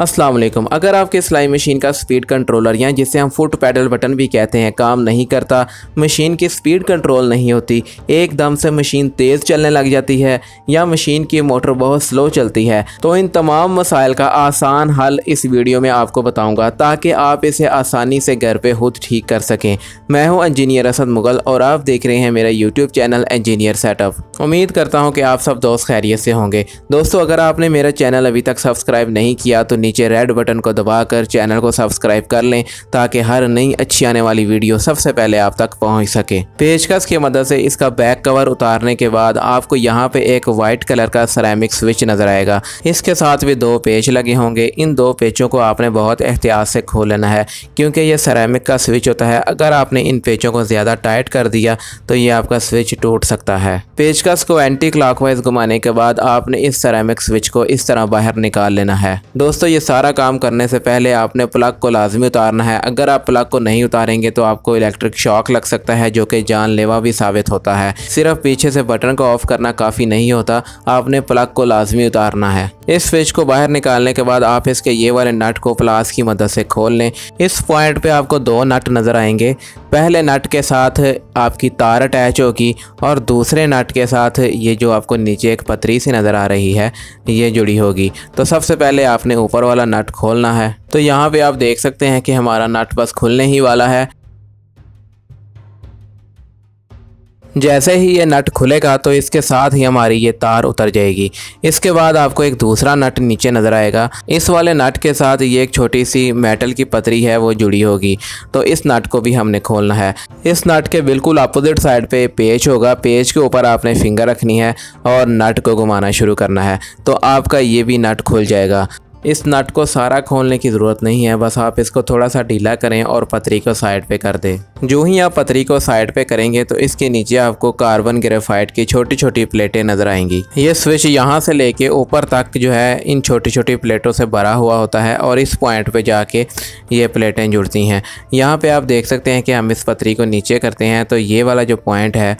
अस्सलाम वालेकुम। अगर आपके सिलाई मशीन का स्पीड कंट्रोलर या जिसे हम फुट पैडल बटन भी कहते हैं काम नहीं करता, मशीन की स्पीड कंट्रोल नहीं होती, एकदम से मशीन तेज़ चलने लग जाती है या मशीन की मोटर बहुत स्लो चलती है, तो इन तमाम मसाइल का आसान हल इस वीडियो में आपको बताऊंगा ताकि आप इसे आसानी से घर पे खुद ठीक कर सकें। मैं हूं इंजीनियर असद मुग़ल और आप देख रहे हैं मेरा यूट्यूब चैनल इंजीनियर सेटअप। उम्मीद करता हूं कि आप सब दोस्त खैरियत से होंगे। दोस्तों, अगर आपने मेरा चैनल अभी तक सब्सक्राइब नहीं किया तो नीचे रेड बटन को दबाकर चैनल को सब्सक्राइब कर लें ताकि हर नई अच्छी आने वाली वीडियो सबसे पहले आप तक पहुँच सके। पेचकस की मदद से इसका बैक कवर उतारने के बाद आपको यहाँ पे एक वाइट कलर का सेरेमिक स्विच नजर आएगा। इसके साथ भी दो पेच लगे होंगे। इन दो पेचों को आपने बहुत एहतियात से खोल लेना है क्योंकि ये सेरेमिक का स्विच होता है। अगर आपने इन पेचों को ज़्यादा टाइट कर दिया तो ये आपका स्विच टूट सकता है। पेचकस को एंटी क्लॉकवाइज घुमाने के बाद आपने इस सेरेमिक स्विच को इस तरह बाहर निकाल लेना है। दोस्तों, ये सारा काम करने से पहले आपने प्लग को लाजमी उतारना है। अगर आप प्लग को नहीं उतारेंगे तो आपको इलेक्ट्रिक शॉक लग सकता है जो कि जानलेवा भी साबित होता है। सिर्फ पीछे से बटन को ऑफ करना काफ़ी नहीं होता, आपने प्लग को लाजमी उतारना है। इस स्विच को बाहर निकालने के बाद आप इसके ये वाले नट को प्लास की मदद से खोल लें। इस पॉइंट पे आपको दो नट नज़र आएंगे। पहले नट के साथ आपकी तार अटैच होगी और दूसरे नट के साथ ये जो आपको नीचे एक पतरी सी नज़र आ रही है ये जुड़ी होगी। तो सबसे पहले आपने ऊपर वाला नट खोलना है। तो यहाँ पे आप देख सकते हैं कि हमारा नट बस खुलने ही वाला है। जैसे ही ये नट खुलेगा तो इसके साथ ही हमारी ये तार उतर जाएगी। इसके बाद आपको एक दूसरा नट नीचे नज़र आएगा। इस वाले नट के साथ ये एक छोटी सी मेटल की पतरी है वो जुड़ी होगी। तो इस नट को भी हमने खोलना है। इस नट के बिल्कुल अपोजिट साइड पे पेच होगा। पेच के ऊपर आपने फिंगर रखनी है और नट को घुमाना शुरू करना है तो आपका ये भी नट खुल जाएगा। इस नट को सारा खोलने की ज़रूरत नहीं है, बस आप इसको थोड़ा सा ढीला करें और पतरी को साइड पे कर दें। जो ही आप पतरी को साइड पे करेंगे तो इसके नीचे आपको कार्बन ग्रेफाइट की छोटी छोटी प्लेटें नज़र आएंगी। ये स्विच यहाँ से लेके ऊपर तक जो है इन छोटी छोटी प्लेटों से भरा हुआ होता है और इस पॉइंट पे जाके ये प्लेटें जुड़ती हैं। यहाँ पर आप देख सकते हैं कि हम इस पतरी को नीचे करते हैं तो ये वाला जो पॉइंट है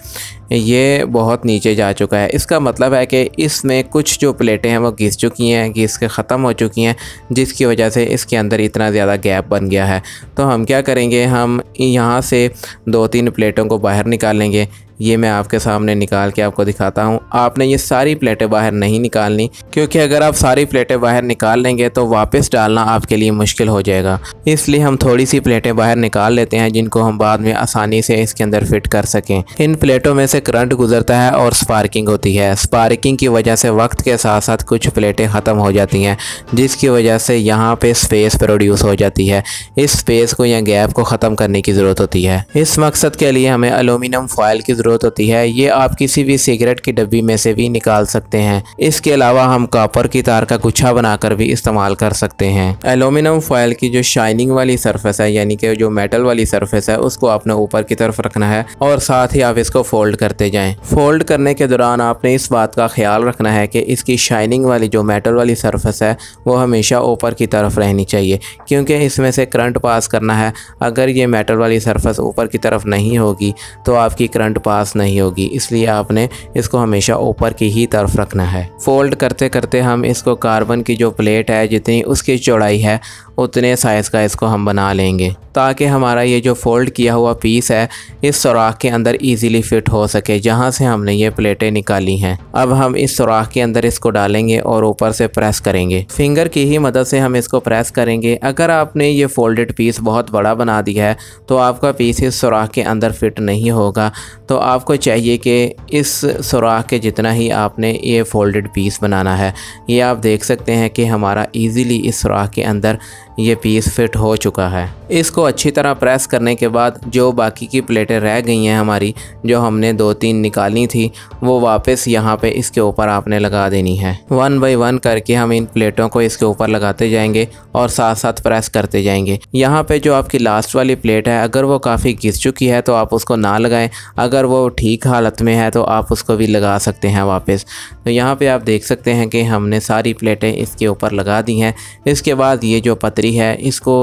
ये बहुत नीचे जा चुका है। इसका मतलब है कि इसमें कुछ जो प्लेटें हैं वो घिस चुकी हैं, घिस के ख़त्म हो चुकी हैं, जिसकी वजह से इसके अंदर इतना ज़्यादा गैप बन गया है। तो हम क्या करेंगे, हम यहाँ से 2-3 प्लेटों को बाहर निकालेंगे। ये मैं आपके सामने निकाल के आपको दिखाता हूँ। आपने ये सारी प्लेटें बाहर नहीं निकालनी क्योंकि अगर आप सारी प्लेटें बाहर निकाल लेंगे तो वापस डालना आपके लिए मुश्किल हो जाएगा। इसलिए हम थोड़ी सी प्लेटें बाहर निकाल लेते हैं जिनको हम बाद में आसानी से इसके अंदर फिट कर सकें। इन प्लेटों में से करंट गुजरता है और स्पार्किंग होती है। स्पार्किंग की वजह से वक्त के साथ साथ कुछ प्लेटें ख़त्म हो जाती हैं जिसकी वजह से यहाँ पर स्पेस प्रोड्यूस हो जाती है। इस स्पेस को या गैप को ख़त्म करने की ज़रूरत होती है। इस मकसद के लिए हमें एल्यूमिनियम फॉयल की होती है। ये आप किसी भी सिगरेट की डब्बी में से भी निकाल सकते हैं। इसके अलावा हम कॉपर की तार का गुच्छा बनाकर भी इस्तेमाल कर सकते हैं। एल्यूमिनियम फॉयल की जो शाइनिंग वाली सरफेस है यानी कि जो मेटल वाली सरफेस है उसको आपने ऊपर की तरफ रखना है और साथ ही आप इसको फोल्ड करते जाएं। फोल्ड करने के दौरान आपने इस बात का ख्याल रखना है कि इसकी शाइनिंग वाली जो मेटल वाली सरफेस है वो हमेशा ऊपर की तरफ रहनी चाहिए क्योंकि इसमें से करंट पास करना है। अगर ये मेटल वाली सरफेस ऊपर की तरफ नहीं होगी तो आपकी करंट पास नहीं होगी, इसलिए आपने इसको हमेशा ऊपर की ही तरफ रखना है। फोल्ड करते करते हम इसको कार्बन की जो प्लेट है जितनी उसकी चौड़ाई है उतने साइज़ का इसको हम बना लेंगे ताकि हमारा ये जो फोल्ड किया हुआ पीस है इस सुराख के अंदर इजीली फिट हो सके जहाँ से हमने ये प्लेटें निकाली हैं। अब हम इस सुराख के अंदर इसको डालेंगे और ऊपर से प्रेस करेंगे। फिंगर की ही मदद से हम इसको प्रेस करेंगे। अगर आपने ये फोल्डेड पीस बहुत बड़ा बना दिया है तो आपका पीस इस सुराख के अंदर फिट नहीं होगा। तो आपको चाहिए कि इस सुराख के जितना ही आपने ये फोल्डेड पीस बनाना है। ये आप देख सकते हैं कि हमारा इजीली इस सुराख के अंदर ये पीस फिट हो चुका है। इसको अच्छी तरह प्रेस करने के बाद जो बाकी की प्लेटें रह गई हैं हमारी, जो हमने 2-3 निकाली थी, वो वापस यहाँ पे इसके ऊपर आपने लगा देनी है। 1 by 1 करके हम इन प्लेटों को इसके ऊपर लगाते जाएंगे और साथ साथ प्रेस करते जाएंगे। यहाँ पे जो आपकी लास्ट वाली प्लेट है अगर वो काफ़ी घिस चुकी है तो आप उसको ना लगाएँ। अगर वो वो ठीक हालत में है तो आप उसको भी लगा सकते हैं वापस। तो यहाँ पे आप देख सकते हैं कि हमने सारी प्लेटें इसके ऊपर लगा दी हैं। इसके बाद ये जो पतरी है इसको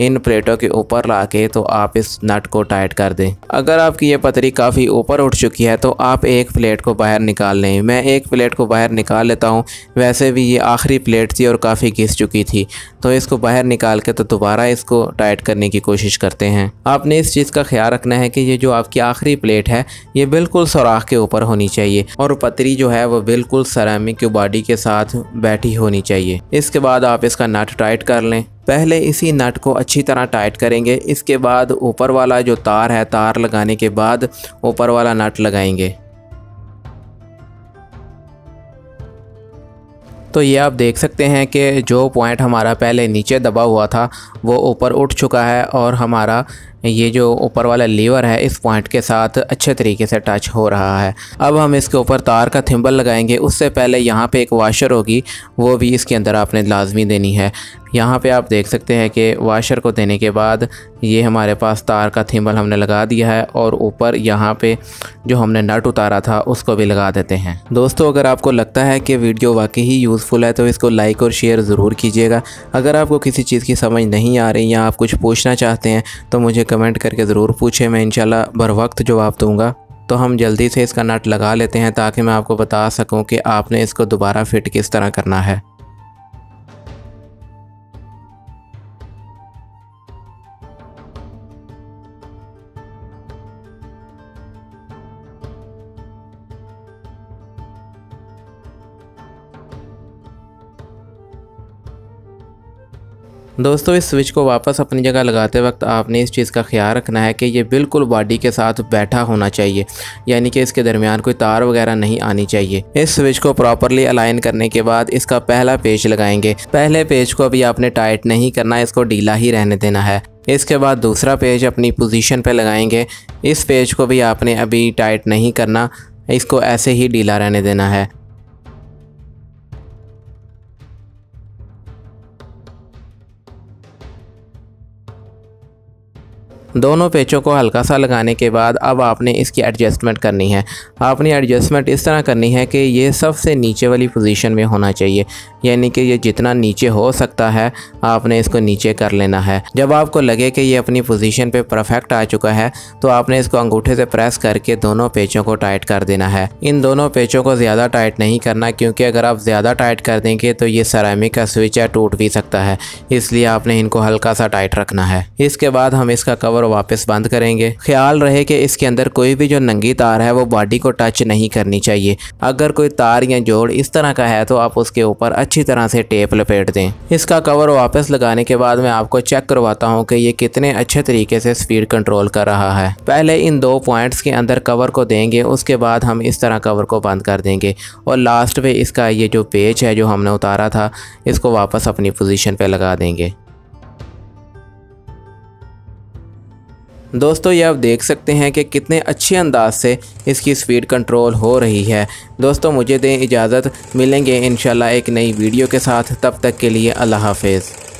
इन प्लेटों के ऊपर ला के तो आप इस नट को टाइट कर दें। अगर आपकी ये पतरी काफ़ी ऊपर उठ चुकी है तो आप एक प्लेट को बाहर निकाल लें। मैं एक प्लेट को बाहर निकाल लेता हूँ, वैसे भी ये आखिरी प्लेट थी और काफ़ी घिस चुकी थी। तो इसको बाहर निकाल के तो दोबारा इसको टाइट करने की कोशिश करते हैं। आपने इस चीज़ का ख्याल रखना है कि ये जो आपकी आखिरी प्लेट है ये बिल्कुल सुराख के ऊपर होनी चाहिए और पतरी जो है वो बिल्कुल सेरेमिक की बॉडी के साथ बैठी होनी चाहिए। इसके बाद आप इसका नट टाइट कर लें। पहले इसी नट को अच्छी तरह टाइट करेंगे, इसके बाद ऊपर वाला जो तार है, तार लगाने के बाद ऊपर वाला नट लगाएंगे। तो ये आप देख सकते हैं कि जो पॉइंट हमारा पहले नीचे दबा हुआ था वो ऊपर उठ चुका है और हमारा ये जो ऊपर वाला लीवर है इस पॉइंट के साथ अच्छे तरीके से टच हो रहा है। अब हम इसके ऊपर तार का थिम्बल लगाएंगे। उससे पहले यहाँ पे एक वाशर होगी, वो भी इसके अंदर आपने लाजमी देनी है। यहाँ पे आप देख सकते हैं कि वाशर को देने के बाद ये हमारे पास तार का थिम्बल हमने लगा दिया है और ऊपर यहाँ पे जो हमने नट उतारा था उसको भी लगा देते हैं। दोस्तों, अगर आपको लगता है कि वीडियो वाकई ही यूज़फुल है तो इसको लाइक और शेयर ज़रूर कीजिएगा। अगर आपको किसी चीज़ की समझ नहीं आ रही या आप कुछ पूछना चाहते हैं तो मुझे कमेंट करके ज़रूर पूछें, मैं इंशाल्लाह बर वक्त जवाब दूंगा। तो हम जल्दी से इसका नट लगा लेते हैं ताकि मैं आपको बता सकूं कि आपने इसको दोबारा फिट किस तरह करना है। दोस्तों, इस स्विच को वापस अपनी जगह लगाते वक्त आपने इस चीज़ का ख्याल रखना है कि ये बिल्कुल बॉडी के साथ बैठा होना चाहिए, यानी कि इसके दरमियान कोई तार वगैरह नहीं आनी चाहिए। इस स्विच को प्रॉपरली अलाइन करने के बाद इसका पहला पेच लगाएंगे। पहले पेच को अभी आपने टाइट नहीं करना, इसको ढीला ही रहने देना है। इसके बाद दूसरा पेच अपनी पोजीशन पर लगाएंगे। इस पेच को भी आपने अभी टाइट नहीं करना, इसको ऐसे ही ढीला रहने देना है। दोनों पेचों को हल्का सा लगाने के बाद अब आपने इसकी एडजस्टमेंट करनी है। आपने एडजस्टमेंट इस तरह करनी है कि ये सबसे नीचे वाली पोजीशन में होना चाहिए, यानी कि ये जितना नीचे हो सकता है आपने इसको नीचे कर लेना है। जब आपको लगे कि ये अपनी पोजीशन पे परफेक्ट आ चुका है तो आपने इसको अंगूठे से प्रेस करके दोनों पेचों को टाइट कर देना है। इन दोनों पेचों को ज़्यादा टाइट नहीं करना, क्योंकि अगर आप ज़्यादा टाइट कर देंगे तो ये सेरेमिक का स्विच है, टूट भी सकता है, इसलिए आपने इनको हल्का सा टाइट रखना है। इसके बाद हम इसका कवर वापस बंद करेंगे। ख्याल रहे कि इसके अंदर कोई भी जो नंगी तार है वो बॉडी को टच नहीं करनी चाहिए। अगर कोई तार या जोड़ इस तरह का है तो आप उसके ऊपर अच्छी तरह से टेप लपेट दें। इसका कवर वापस लगाने के बाद मैं आपको चेक करवाता हूं कि ये कितने अच्छे तरीके से स्पीड कंट्रोल कर रहा है। पहले इन दो पॉइंट्स के अंदर कवर को देंगे, उसके बाद हम इस तरह कवर को बंद कर देंगे और लास्ट में इसका ये जो पेच है जो हमने उतारा था इसको वापस अपनी पोजीशन पर लगा देंगे। दोस्तों, ये आप देख सकते हैं कि कितने अच्छे अंदाज से इसकी स्पीड कंट्रोल हो रही है। दोस्तों, मुझे दें इजाज़त, मिलेंगे इंशाल्लाह एक नई वीडियो के साथ। तब तक के लिए अल्लाह हाफ़िज़।